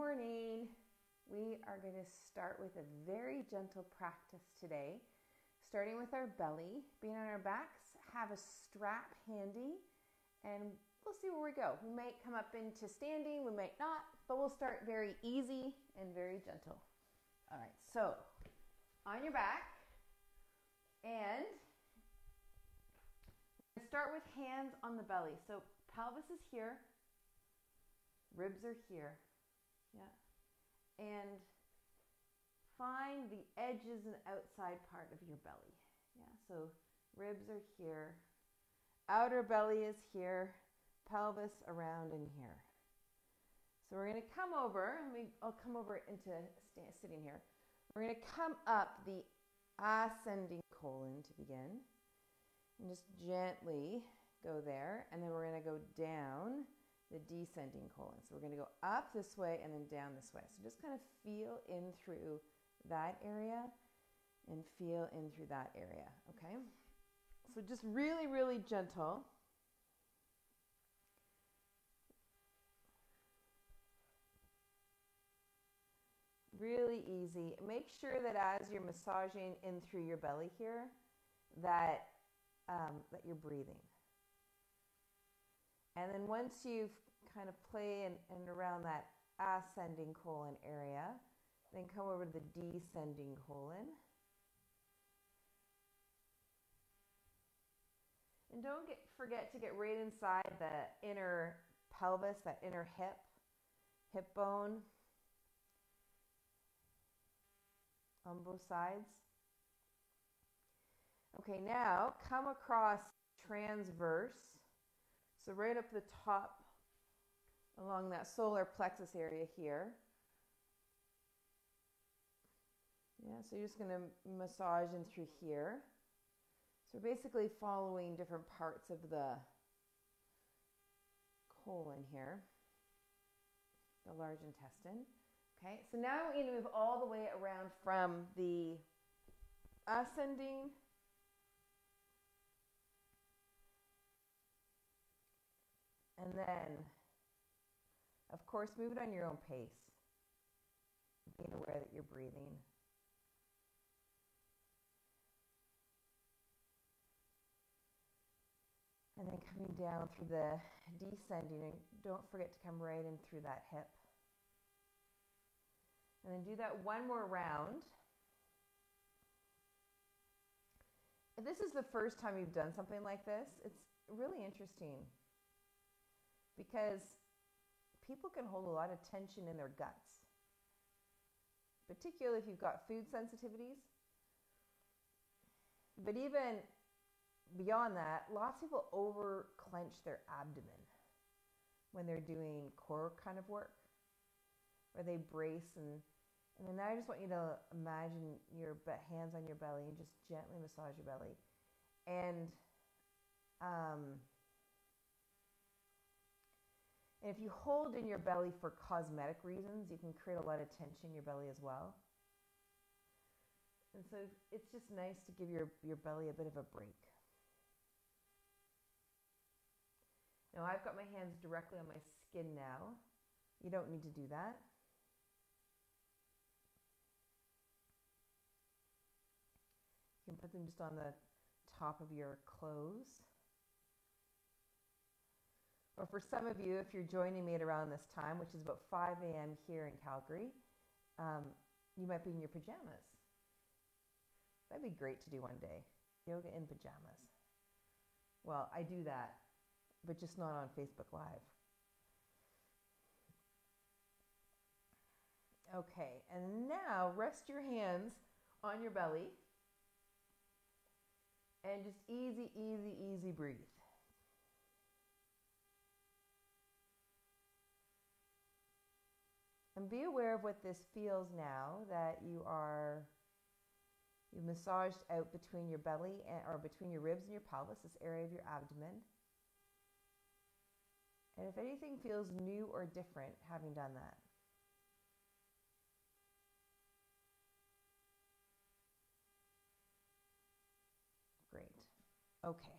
morning. We are going to start with a very gentle practice today, starting with our belly, being on our backs. Have a strap handy, and we'll see where we go. We might come up into standing, we might not, but we'll start very easy and very gentle. All right, so on your back, and start with hands on the belly. So pelvis is here, ribs are here, yeah. And find the edges and outside part of your belly. Yeah, so ribs are here, outer belly is here, pelvis around in here. So we're going to come over, and I'll come over into sitting here. We're going to come up the ascending colon to begin. And just gently go there, and then we're going to go down the descending colon. So we're going to go up this way and then down this way. So just kind of feel in through that area and feel in through that area, okay? So just really, really gentle. Really easy. Make sure that as you're massaging in through your belly here, that that you're breathing. And then once you've kind of play and around that ascending colon area, then come over to the descending colon. And don't forget to get right inside the inner pelvis, that inner hip bone on both sides. Okay, now come across transverse. So right up the top along that solar plexus area here. Yeah, so you're just going to massage in through here. So basically following different parts of the colon here, the large intestine. Okay, so now we're going to move all the way around from the ascending and then, of course, move it on your own pace, being aware that you're breathing. And then coming down through the descending, and don't forget to come right in through that hip. And then do that one more round. If this is the first time you've done something like this, it's really interesting, because people can hold a lot of tension in their guts, particularly if you've got food sensitivities. But even beyond that, lots of people over clench their abdomen when they're doing core kind of work, where they brace. And then now I just want you to imagine your hands on your belly and just gently massage your belly. And if you hold in your belly for cosmetic reasons, you can create a lot of tension in your belly as well. And so it's just nice to give your belly a bit of a break. Now I've got my hands directly on my skin now. You don't need to do that. You can put them just on the top of your clothes. Or for some of you, if you're joining me at around this time, which is about 5 a.m. here in Calgary, you might be in your pajamas. That'd be great to do one day, yoga in pajamas. Well, I do that, but just not on Facebook Live. Okay, and now rest your hands on your belly and just easy, easy, easy breathe. And be aware of what this feels now that you massaged out between your belly or between your ribs and your pelvis, this area of your abdomen. And if anything feels new or different having done that. Great. Okay.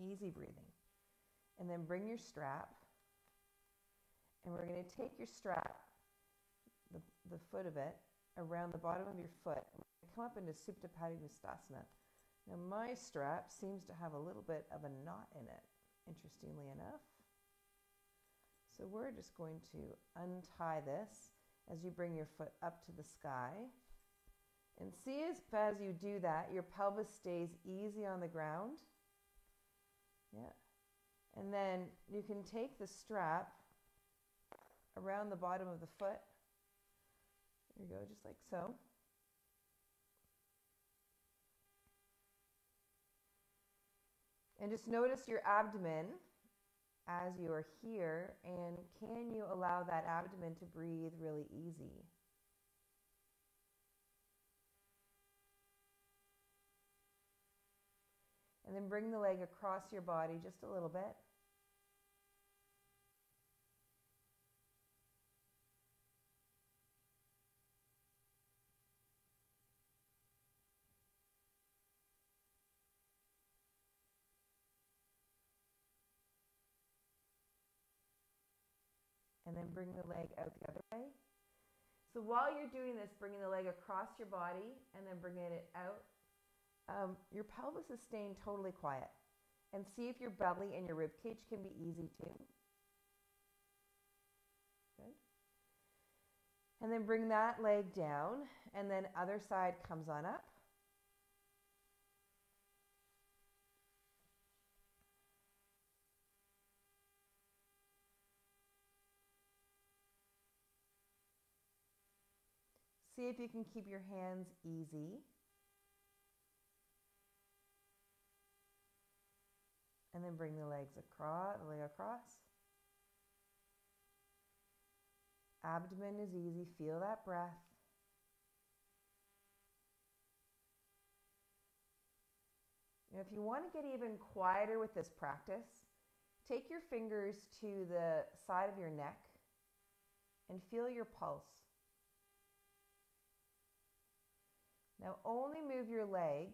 Easy breathing. And then bring your strap. And we're going to take your strap, the foot of it, around the bottom of your foot. Come up into Supta Padmasana. Now my strap seems to have a little bit of a knot in it, interestingly enough. So we're just going to untie this as you bring your foot up to the sky. And see as you do that, your pelvis stays easy on the ground. Yeah. And then you can take the strap around the bottom of the foot. There you go, just like so. And just notice your abdomen as you are here, and can you allow that abdomen to breathe really easy? And then bring the leg across your body just a little bit. And then bring the leg out the other way. So while you're doing this, bringing the leg across your body and then bringing it out, your pelvis is staying totally quiet. And see if your belly and your rib cage can be easy too. Good. And then bring that leg down, and then other side comes on up. See if you can keep your hands easy. And then bring the legs across, the leg across. Abdomen is easy, feel that breath. Now, if you want to get even quieter with this practice, take your fingers to the side of your neck and feel your pulse. Now only move your leg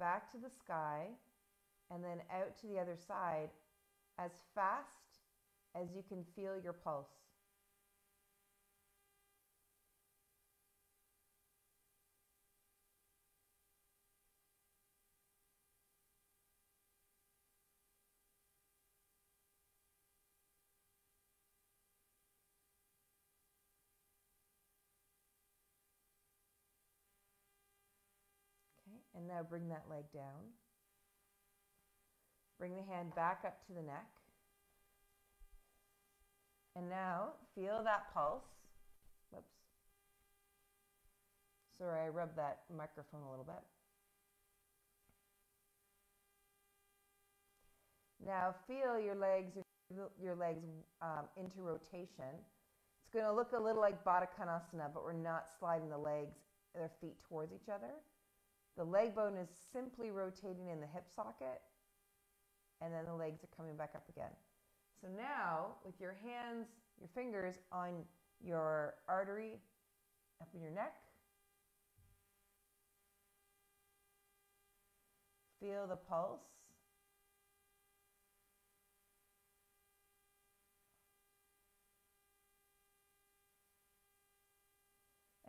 back to the sky and then out to the other side as fast as you can feel your pulse. And now bring that leg down. Bring the hand back up to the neck. And now feel that pulse. Whoops. Sorry, I rubbed that microphone a little bit. Now feel your legs into rotation. It's going to look a little like Baddha Konasana, but we're not sliding the legs, their feet towards each other. The leg bone is simply rotating in the hip socket, and then the legs are coming back up again. So now, with your hands, your fingers on your artery up in your neck, feel the pulse.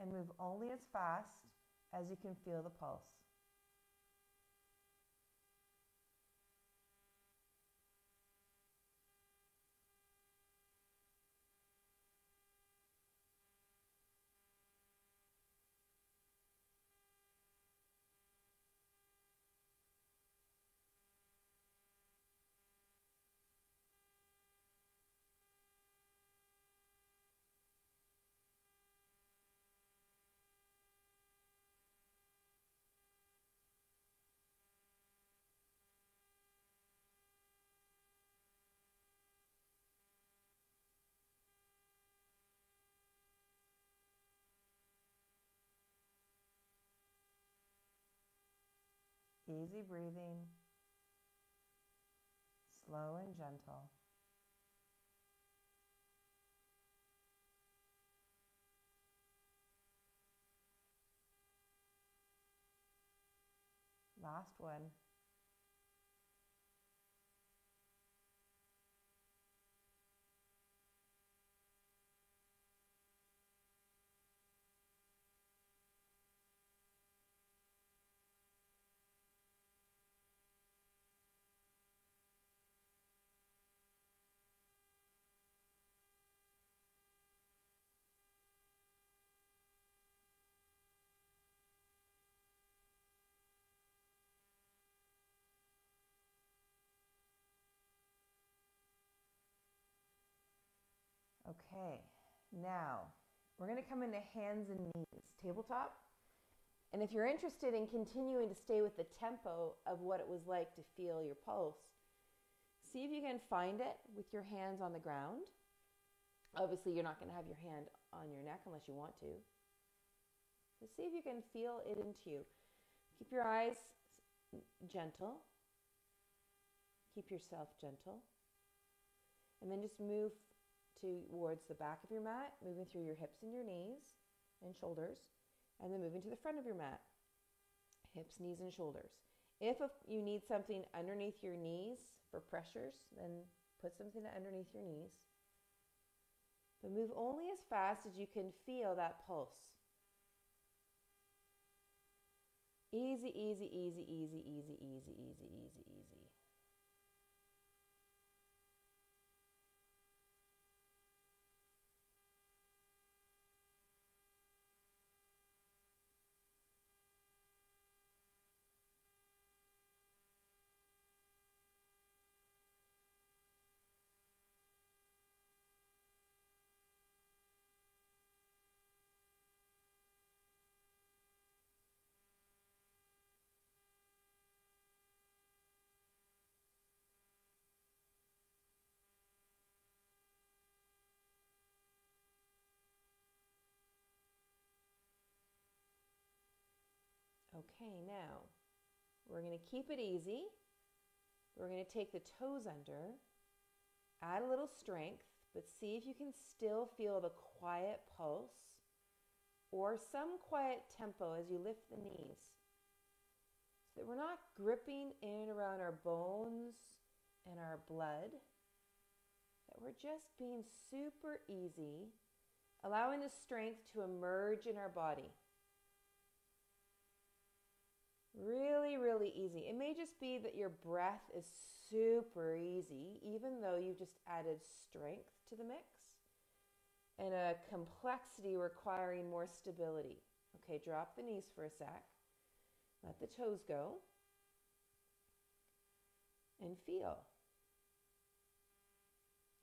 And move only as fast as you can feel the pulse. Easy breathing, slow and gentle. Last one. Okay, now we're going to come into hands and knees, tabletop. And if you're interested in continuing to stay with the tempo of what it was like to feel your pulse, see if you can find it with your hands on the ground. Obviously, you're not going to have your hand on your neck unless you want to. So see if you can feel it into you. Keep your eyes gentle. Keep yourself gentle. And then just move towards the back of your mat, moving through your hips and your knees and shoulders. And then moving to the front of your mat, hips, knees, and shoulders. If you need something underneath your knees for pressures, then put something underneath your knees. But move only as fast as you can feel that pulse. Easy, easy, easy, easy, easy, easy, easy, easy, easy. Okay, now we're going to keep it easy. We're going to take the toes under, add a little strength, but see if you can still feel the quiet pulse or some quiet tempo as you lift the knees so that we're not gripping in around our bones and our blood, that we're just being super easy, allowing the strength to emerge in our body. Really, really easy. It may just be that your breath is super easy, even though you've just added strength to the mix and a complexity requiring more stability. Okay, drop the knees for a sec. Let the toes go. And feel.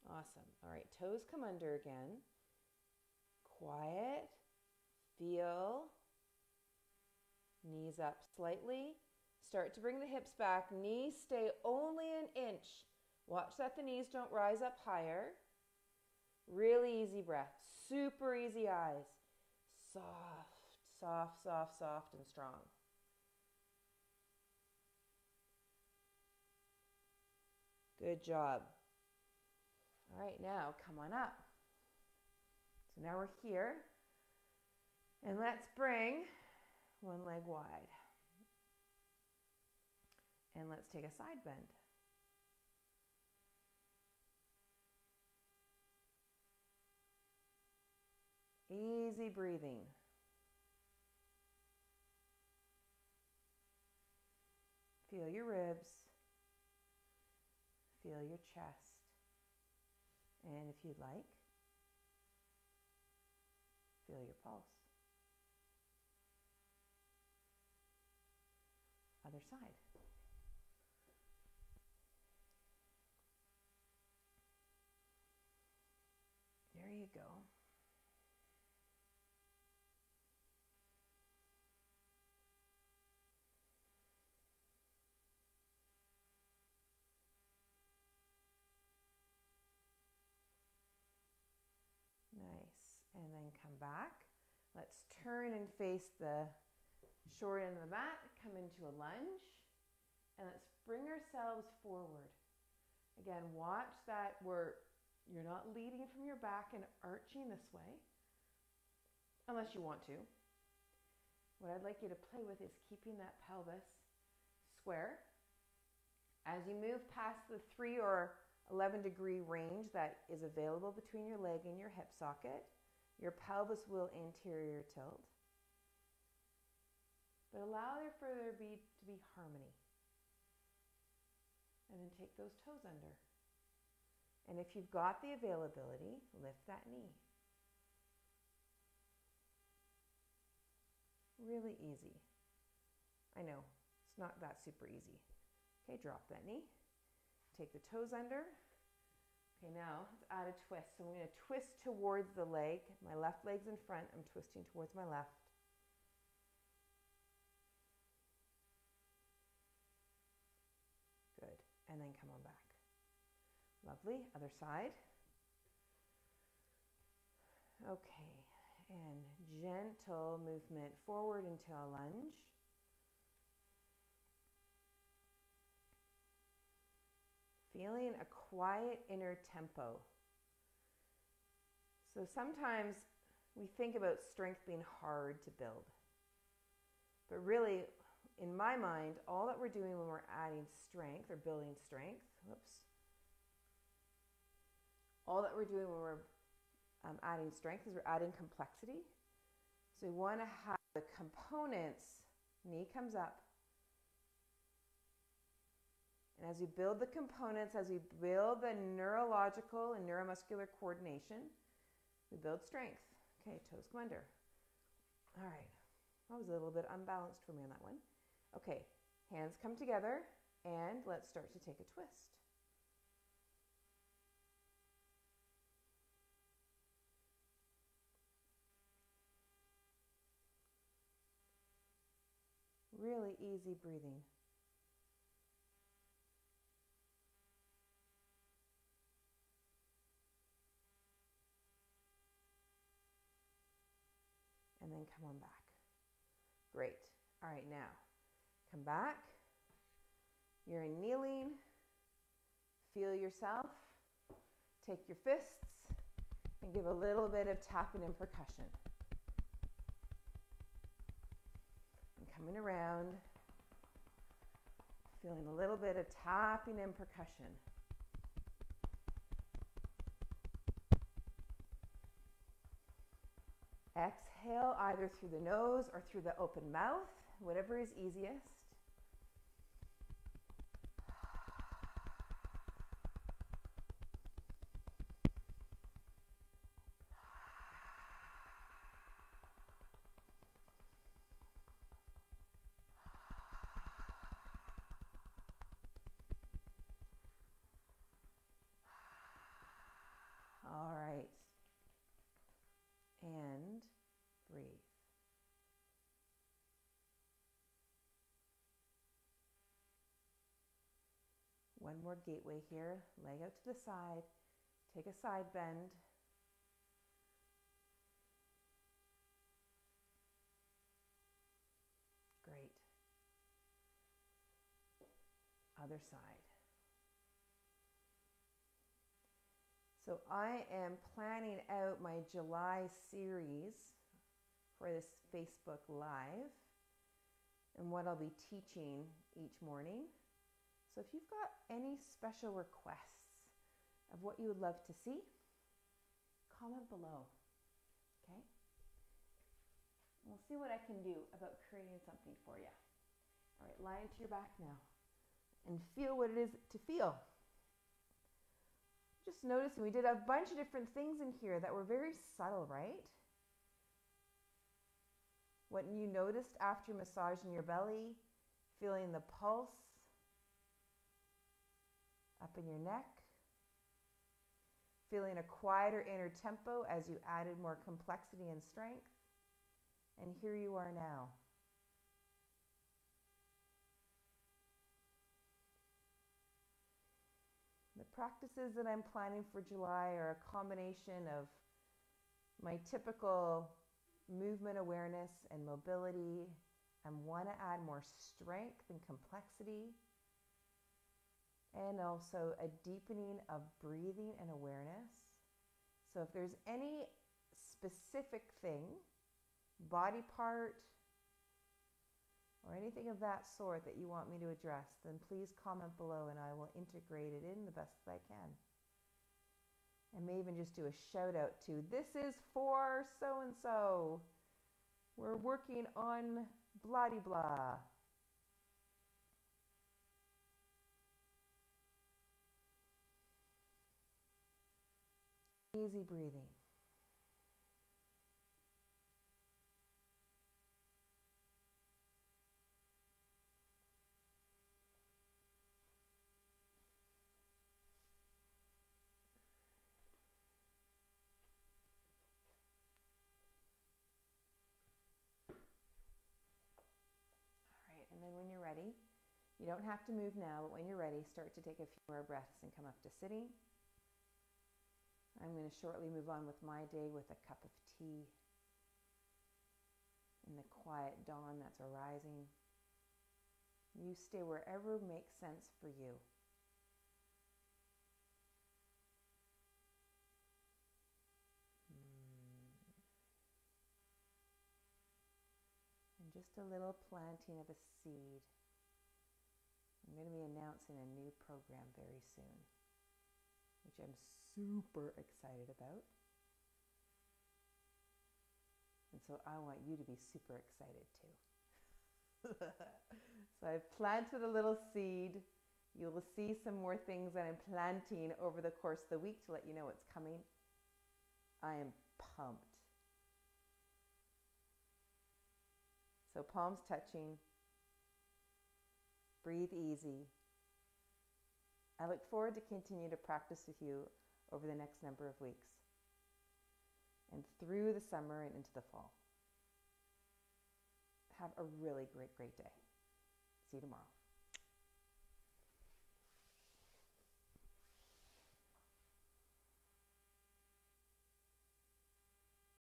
Awesome. All right, toes come under again. Quiet. Feel. Knees up slightly. Start to bring the hips back. Knees stay only an inch. Watch that the knees don't rise up higher. Really easy breath. Super easy eyes. Soft, soft, soft, soft, and strong. Good job. All right, now come on up. So now we're here. And let's bring one leg wide. And let's take a side bend. Easy breathing. Feel your ribs. Feel your chest. And if you'd like, feel your pulse. Other side. There you go. Nice. And then come back. Let's turn and face the short end of the mat, come into a lunge, and let's bring ourselves forward. Again, watch that you're not leading from your back and arching this way, unless you want to. What I'd like you to play with is keeping that pelvis square. As you move past the 3 or 11 degree range that is available between your leg and your hip socket, your pelvis will anterior tilt. But allow there for there to be harmony. And then take those toes under. And if you've got the availability, lift that knee. Really easy. I know, it's not that super easy. Okay, drop that knee. Take the toes under. Okay, now let's add a twist. So I'm going to twist towards the leg. My left leg's in front. I'm twisting towards my left. Good. And then come on back. Lovely. Other side. Okay. And gentle movement forward into a lunge. Feeling a quiet inner tempo. So sometimes we think about strength being hard to build. But really, in my mind, all that we're doing when we're adding strength or building strength, all that we're doing when we're adding strength is we're adding complexity. So we want to have the components, knee comes up. And as we build the components, as we build the neurological and neuromuscular coordination, we build strength. Okay, toes come under. All right, that was a little bit unbalanced for me on that one. Okay, hands come together and let's start to take a twist. Really easy breathing. And then come on back. Great. All right, now come back. You're in kneeling. Feel yourself. Take your fists and give a little bit of tapping and percussion. And coming around, feeling a little bit of tapping and percussion. Exhale either through the nose or through the open mouth, whatever is easiest. All right. And breathe. One more gateway here. Leg out to the side. Take a side bend. Great. Other side. So I am planning out my July series for this Facebook Live and what I'll be teaching each morning. So if you've got any special requests of what you would love to see, comment below, okay? We'll see what I can do about creating something for you. All right, lie into your back now and feel what it is to feel. Just noticing we did a bunch of different things in here that were very subtle, right? What you noticed after massaging your belly, feeling the pulse up in your neck, feeling a quieter inner tempo as you added more complexity and strength. And here you are now. The practices that I'm planning for July are a combination of my typical movement awareness and mobility. I want to add more strength and complexity, and also a deepening of breathing and awareness. So if there's any specific thing, body part, or anything of that sort that you want me to address, then please comment below and I will integrate it in the best that I can. And may even just do a shout out to, this is for so-and-so. We're working on blah-de-blah. Easy breathing. You don't have to move now, but when you're ready, start to take a few more breaths and come up to sitting. I'm going to shortly move on with my day with a cup of tea in the quiet dawn that's arising. You stay wherever makes sense for you. And just a little planting of a seed. I'm going to be announcing a new program very soon, which I'm super excited about. And so I want you to be super excited too. So I've planted a little seed. You will see some more things that I'm planting over the course of the week to let you know what's coming. I am pumped. So palms touching. Breathe easy. I look forward to continue to practice with you over the next number of weeks and through the summer and into the fall. Have a really great, great day. See you tomorrow.